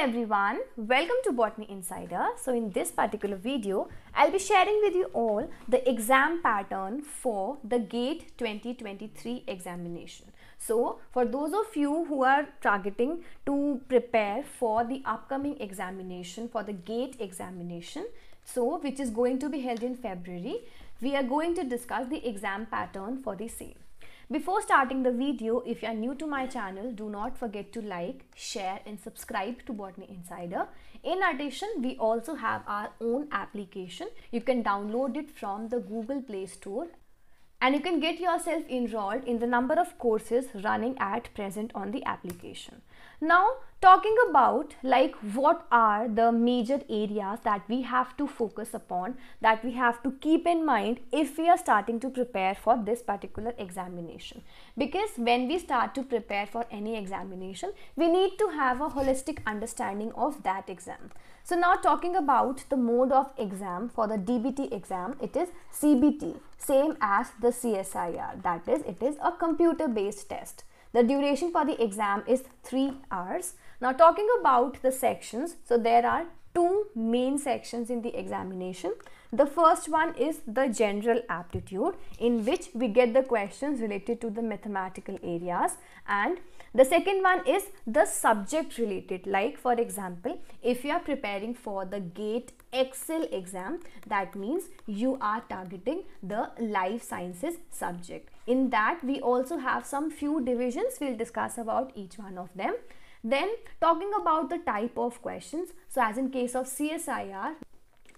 everyone, welcome to Botany Insider. So in this particular video, I'll be sharing with you all the exam pattern for the GATE 2023 examination. So for those of you who are targeting to prepare for the upcoming examination, for the GATE examination, so which is going to be held in February, we are going to discuss the exam pattern for the same. Before starting the video, if you are new to my channel, do not forget to like, share and subscribe to Botany Insider. In addition, we also have our own application. You can download it from the Google Play Store and you can get yourself enrolled in the number of courses running at present on the application. Now, talking about like what are the major areas that we have to focus upon, that we have to keep in mind if we are starting to prepare for this particular examination. Because when we start to prepare for any examination, we need to have a holistic understanding of that exam. So now talking about the mode of exam for the DBT exam, it is CBT, same as the CSIR, that is, it is a computer-based test. The duration for the exam is 3 hours. Now talking about the sections, so there are two main sections in the examination. The first one is the general aptitude, in which we get the questions related to the mathematical areas, and the second one is the subject related, like for example, if you are preparing for the GATE XL exam, that means you are targeting the life sciences subject. In that, we also have some few divisions. We'll discuss about each one of them. Then talking about the type of questions, so as in case of CSIR,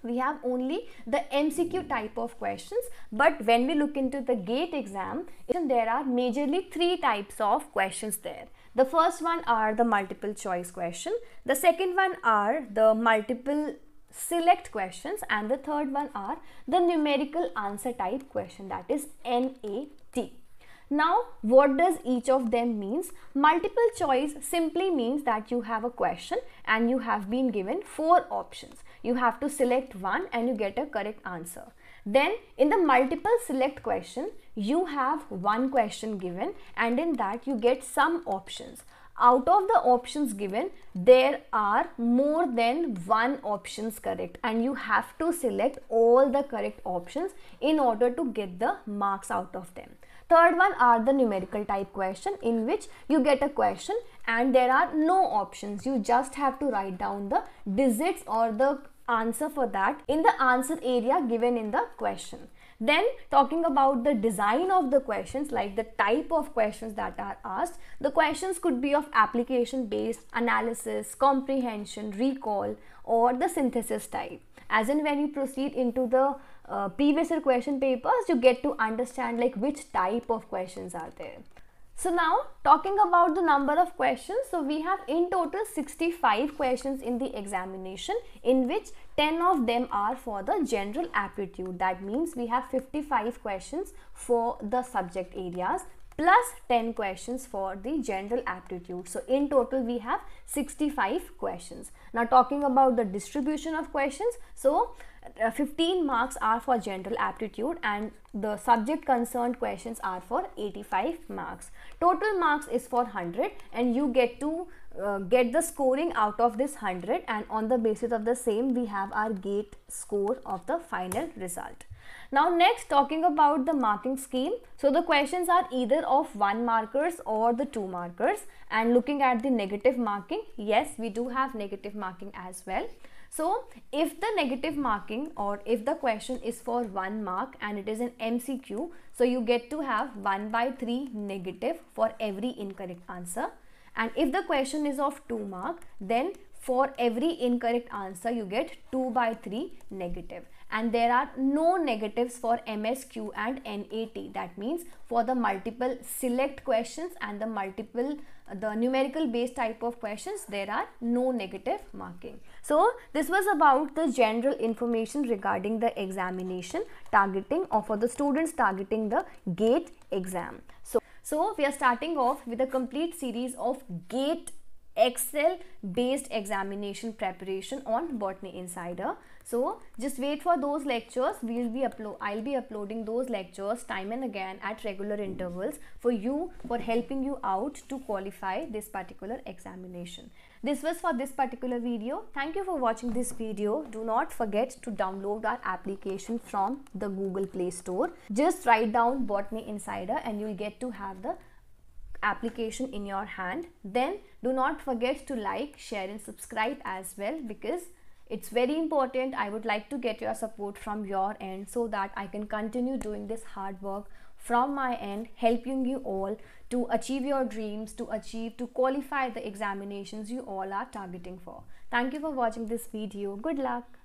we have only the MCQ type of questions, but when we look into the GATE exam, there are majorly 3 types of questions there. The first one are the multiple choice question, the second one are the multiple select questions, and the third one are the numerical answer type question, that is NAT. Now, what does each of them means? Multiple choice simply means that you have a question and you have been given 4 options. You have to select one and you get a correct answer. Then in the multiple select question, you have one question given and in that you get some options. Out of the options given, there are more than 1 option correct and you have to select all the correct options in order to get the marks out of them. Third one are the numerical type question, in which you get a question and there are no options. You just have to write down the digits or the answer for that in the answer area given in the question. Then talking about the design of the questions, like the type of questions that are asked, the questions could be of application based, analysis, comprehension, recall or the synthesis type. As in when you proceed into the previous year question papers, you get to understand like which type of questions are there. So now talking about the number of questions, so we have in total 65 questions in the examination, in which 10 of them are for the general aptitude. That means we have 55 questions for the subject areas plus 10 questions for the general aptitude. So in total we have 65 questions. Now talking about the distribution of questions, so 15 marks are for general aptitude and the subject concerned questions are for 85 marks. Total marks is for 100 and you get to get the scoring out of this 100, and on the basis of the same we have our GATE score of the final result. Now next, talking about the marking scheme, so the questions are either of 1 markers or the 2 markers, and looking at the negative marking, yes, we do have negative marking as well. So if the negative marking or if the question is for 1 mark and it is an MCQ, so you get to have 1/3 negative for every incorrect answer. And if the question is of 2 mark, then for every incorrect answer you get 2/3 negative. And there are no negatives for MSQ and NAT. That means for the multiple select questions and the numerical based type of questions, there are no negative marking. So this was about the general information regarding the examination targeting, or for the students targeting the GATE exam. So we are starting off with a complete series of GATE XL based examination preparation on Botany Insider. So just wait for those lectures. I'll be uploading those lectures time and again at regular intervals for helping you out to qualify this particular examination. This was for this particular video. Thank you for watching this video. Do not forget to download our application from the Google Play Store. Just write down Botany Insider and you'll get to have the application in your hand. Then do not forget to like, share and subscribe as well, because it's very important. I would like to get your support from your end so that I can continue doing this hard work from my end, helping you all to achieve your dreams, to qualify the examinations you all are targeting for. Thank you for watching this video. Good luck.